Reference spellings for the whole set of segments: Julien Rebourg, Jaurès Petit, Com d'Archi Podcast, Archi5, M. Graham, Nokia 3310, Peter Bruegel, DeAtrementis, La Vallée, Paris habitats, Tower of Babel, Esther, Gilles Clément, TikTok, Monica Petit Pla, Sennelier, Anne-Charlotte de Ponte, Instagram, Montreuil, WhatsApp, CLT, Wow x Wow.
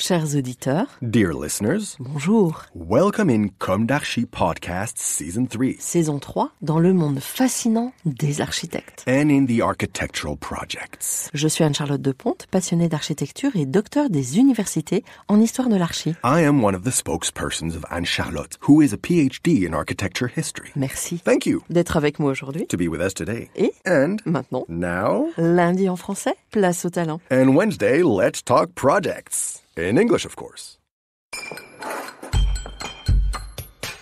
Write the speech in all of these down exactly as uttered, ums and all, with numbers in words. Chers auditeurs, dear listeners, bonjour. Welcome in Com d'Archi Podcast Season three. Saison trois, dans le monde fascinant des architectes. And in the architectural projects. Je suis Anne-Charlotte de Ponte, passionnée d'architecture et docteur des universités en histoire de l'archi. I am one of the spokespersons of Anne-Charlotte, who is a P H D in architecture history. Merci. Thank you. D'être avec moi aujourd'hui. To be with us today. Et and maintenant. Now. Lundi en français, place au talent. And Wednesday, let's talk projects. In English, of course.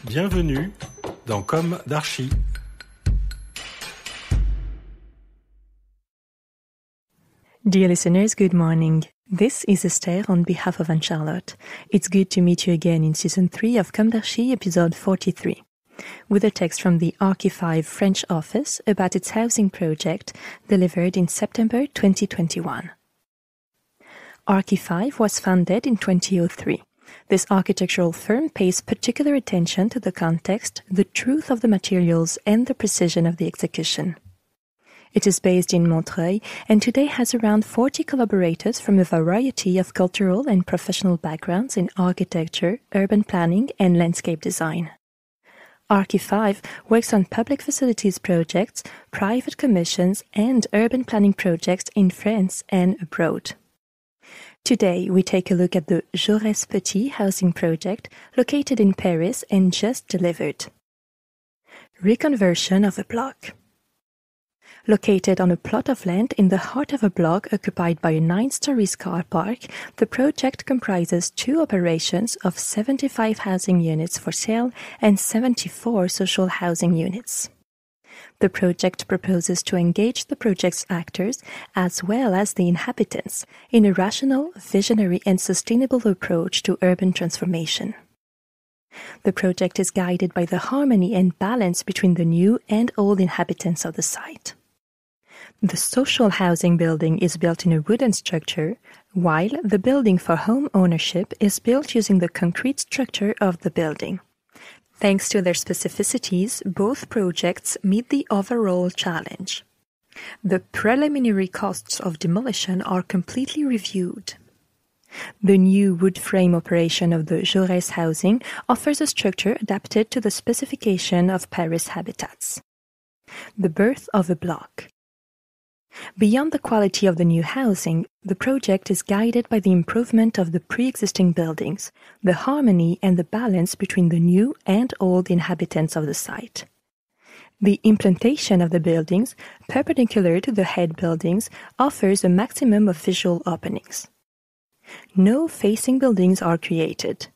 Bienvenue dans Com d'Archi. Dear listeners, good morning. This is Esther on behalf of Anne-Charlotte. It's good to meet you again in Season three of Com d'Archi, Episode forty-three. With a text from the Archi five French office about its housing project delivered in September twenty twenty-one. Archi five was founded in twenty oh three. This architectural firm pays particular attention to the context, the truth of the materials, and the precision of the execution. It is based in Montreuil and today has around forty collaborators from a variety of cultural and professional backgrounds in architecture, urban planning, and landscape design. Archi five works on public facilities projects, private commissions, and urban planning projects in France and abroad. Today, we take a look at the Jaurès Petit housing project located in Paris and just delivered. Reconversion of a block. Located on a plot of land in the heart of a block occupied by a nine-story car park, the project comprises two operations of seventy-five housing units for sale and seventy-four social housing units. The project proposes to engage the project's actors, as well as the inhabitants, in a rational, visionary and sustainable approach to urban transformation. The project is guided by the harmony and balance between the new and old inhabitants of the site. The social housing building is built in a wooden structure, while the building for home ownership is built using the concrete structure of the building. Thanks to their specificities, both projects meet the overall challenge. The preliminary costs of demolition are completely reviewed. The new wood frame operation of the Jaurès housing offers a structure adapted to the specification of Paris habitats. The birth of a block. Beyond the quality of the new housing, the project is guided by the improvement of the pre-existing buildings, the harmony and the balance between the new and old inhabitants of the site. The implantation of the buildings, perpendicular to the head buildings, offers a maximum of visual openings. No facing buildings are created.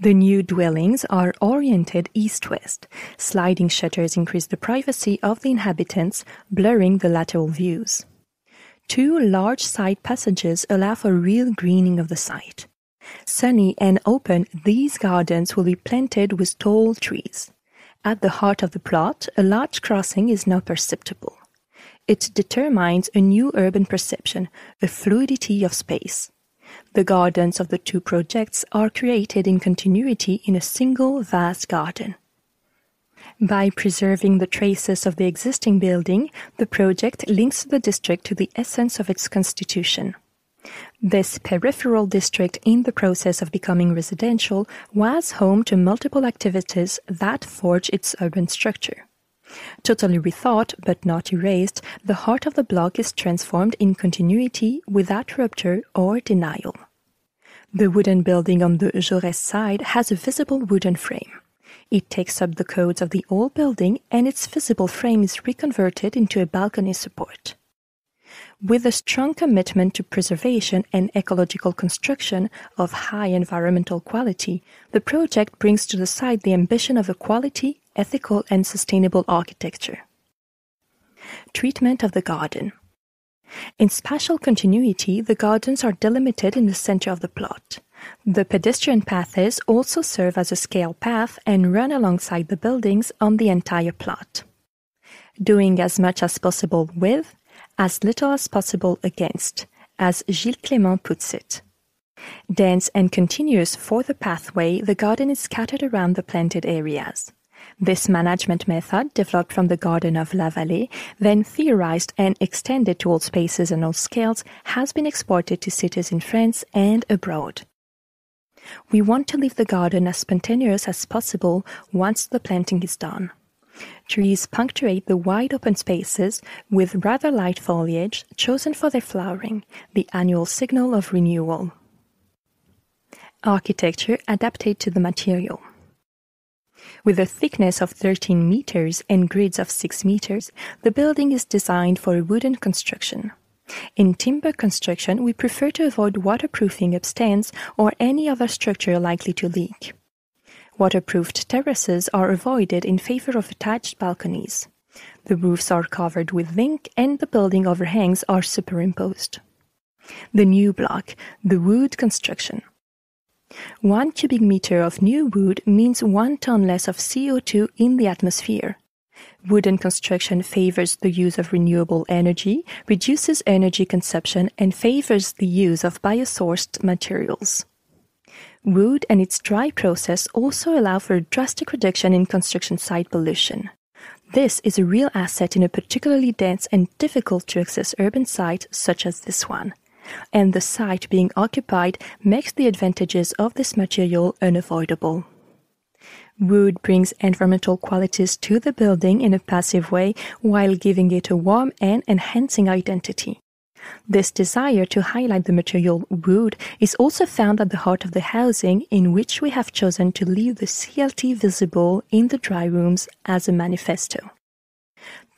The new dwellings are oriented east-west. Sliding shutters increase the privacy of the inhabitants, blurring the lateral views. Two large side passages allow for real greening of the site. Sunny and open, these gardens will be planted with tall trees. At the heart of the plot, a large crossing is now perceptible. It determines a new urban perception, a fluidity of space. The gardens of the two projects are created in continuity in a single vast garden. By preserving the traces of the existing building, the project links the district to the essence of its constitution. This peripheral district in the process of becoming residential was home to multiple activities that forge its urban structure. Totally rethought, but not erased, the heart of the block is transformed in continuity without rupture or denial. The wooden building on the Jaurès side has a visible wooden frame. It takes up the codes of the old building and its visible frame is reconverted into a balcony support. With a strong commitment to preservation and ecological construction of high environmental quality, the project brings to the site the ambition of equality, ethical and sustainable architecture. Treatment of the garden. In spatial continuity, the gardens are delimited in the center of the plot. The pedestrian paths also serve as a scale path and run alongside the buildings on the entire plot. Doing as much as possible with, as little as possible against, as Gilles Clément puts it. Dense and continuous for the pathway, the garden is scattered around the planted areas. This management method, developed from the garden of La Vallée, then theorized and extended to all spaces and all scales, has been exported to cities in France and abroad. We want to leave the garden as spontaneous as possible once the planting is done. Trees punctuate the wide open spaces with rather light foliage chosen for their flowering, the annual signal of renewal. Architecture adapted to the material. With a thickness of thirteen meters and grids of six meters, the building is designed for a wooden construction. In timber construction, we prefer to avoid waterproofing upstands or any other structure likely to leak. Waterproofed terraces are avoided in favor of attached balconies. The roofs are covered with zinc and the building overhangs are superimposed. The new block, the wood construction. One cubic meter of new wood means one ton less of C O two in the atmosphere. Wooden construction favors the use of renewable energy, reduces energy consumption, and favors the use of biosourced materials. Wood and its dry process also allow for a drastic reduction in construction site pollution. This is a real asset in a particularly dense and difficult-to-access urban site such as this one. And the site being occupied makes the advantages of this material unavoidable. Wood brings environmental qualities to the building in a passive way while giving it a warm and enhancing identity. This desire to highlight the material wood is also found at the heart of the housing in which we have chosen to leave the C L T visible in the dry rooms as a manifesto.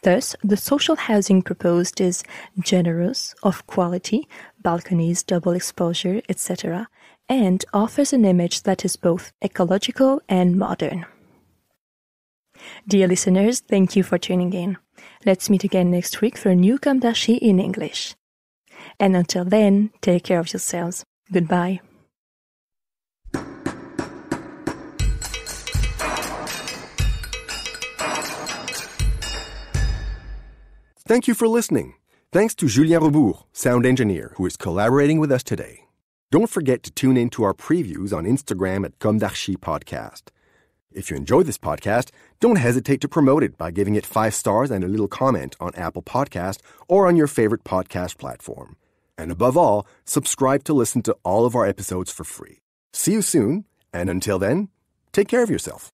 Thus, the social housing proposed is generous, of quality, balconies, double exposure, et cetera, and offers an image that is both ecological and modern. Dear listeners, thank you for tuning in. Let's meet again next week for a new Com d'Archi in English. And until then, take care of yourselves. Goodbye. Thank you for listening. Thanks to Julien Rebourg, sound engineer, who is collaborating with us today. Don't forget to tune in to our previews on Instagram at Com d'Archi Podcast. If you enjoy this podcast, don't hesitate to promote it by giving it five stars and a little comment on Apple Podcast or on your favorite podcast platform. And above all, subscribe to listen to all of our episodes for free. See you soon, and until then, take care of yourself.